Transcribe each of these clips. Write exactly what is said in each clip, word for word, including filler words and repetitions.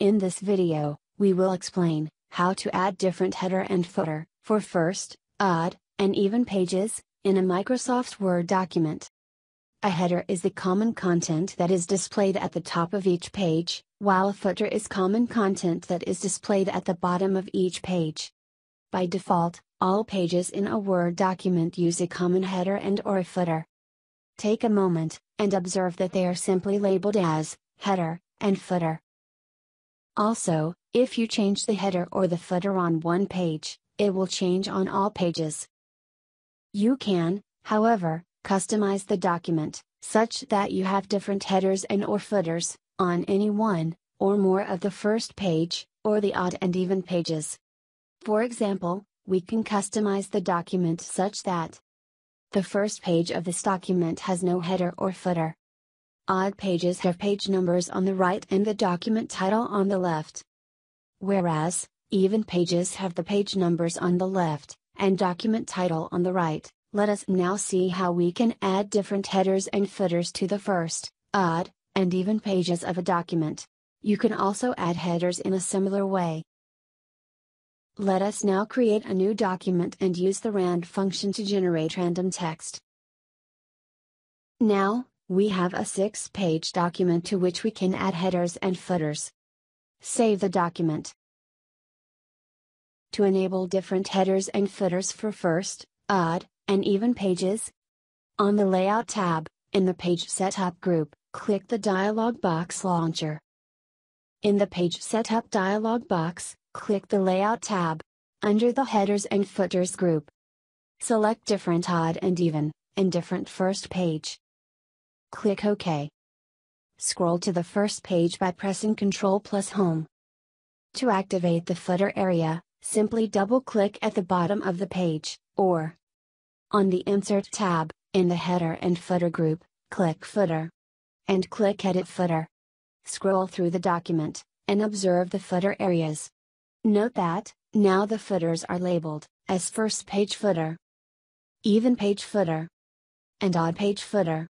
In this video, we will explain how to add different header and footer for first, odd, and even pages in a Microsoft Word document. A header is the common content that is displayed at the top of each page, while a footer is common content that is displayed at the bottom of each page. By default, all pages in a Word document use a common header and or a footer. Take a moment and observe that they are simply labeled as header and footer. Also, if you change the header or the footer on one page, it will change on all pages. You can, however, customize the document, such that you have different headers and or footers, on any one, or more of the first page, or the odd and even pages. For example, we can customize the document such that the first page of this document has no header or footer. Odd pages have page numbers on the right and the document title on the left. Whereas, even pages have the page numbers on the left, and document title on the right. Let us now see how we can add different headers and footers to the first, odd, and even pages of a document. You can also add headers in a similar way. Let us now create a new document and use the RAND function to generate random text. Now, we have a six-page document to which we can add headers and footers. Save the document. To enable different headers and footers for first, odd, and even pages, on the Layout tab, in the Page Setup group, click the dialog box launcher. In the Page Setup dialog box, click the Layout tab. Under the Headers and Footers group, select different odd and even, and different first page. Click OK. Scroll to the first page by pressing Ctrl plus Home. To activate the footer area, simply double-click at the bottom of the page, or on the Insert tab, in the Header and Footer group, click Footer. And click Edit Footer. Scroll through the document, and observe the footer areas. Note that, now the footers are labeled as First Page Footer, Even Page Footer, and Odd Page Footer.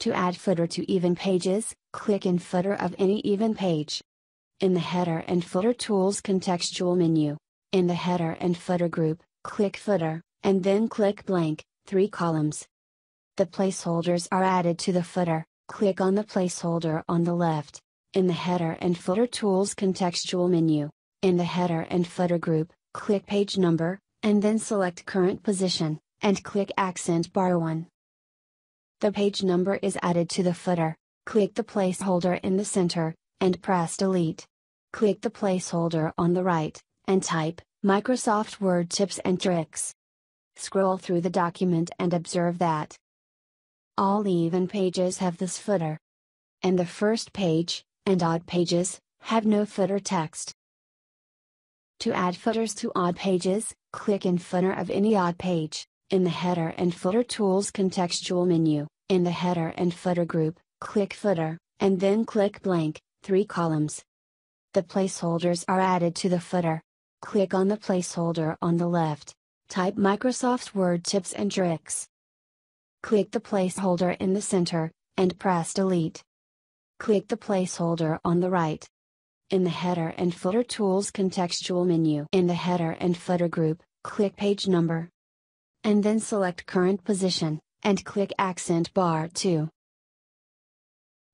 To add footer to even pages, click in Footer of any even page. In the Header and Footer Tools contextual menu, in the Header and Footer group, click Footer, and then click blank, three columns. The placeholders are added to the footer. Click on the placeholder on the left. In the Header and Footer Tools contextual menu, in the Header and Footer group, click Page Number, and then select Current Position, and click Accent Bar one. The page number is added to the footer. Click the placeholder in the center, and press Delete. Click the placeholder on the right, and type, Microsoft Word Tips and Tricks. Scroll through the document and observe that all even pages have this footer. And the first page, and odd pages, have no footer text. To add footers to odd pages, click in Footer of any odd page. In the Header and Footer Tools contextual menu, in the Header and Footer group, click Footer, and then click blank, three columns. The placeholders are added to the footer. Click on the placeholder on the left. Type Microsoft Word Tips and Tricks. Click the placeholder in the center, and press Delete. Click the placeholder on the right. In the Header and Footer Tools contextual menu, in the Header and Footer group, click Page Number, and then select Current Position, and click Accent Bar two.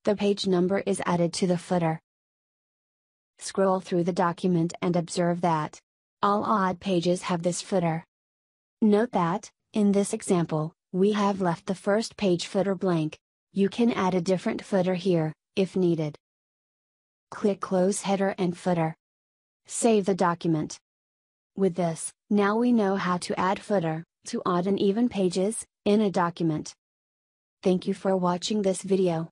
The page number is added to the footer. Scroll through the document and observe that all odd pages have this footer. Note that, in this example, we have left the first page footer blank. You can add a different footer here, if needed. Click Close Header and Footer. Save the document. With this, now we know how to add footer to odd and even pages in a document. Thank you for watching this video.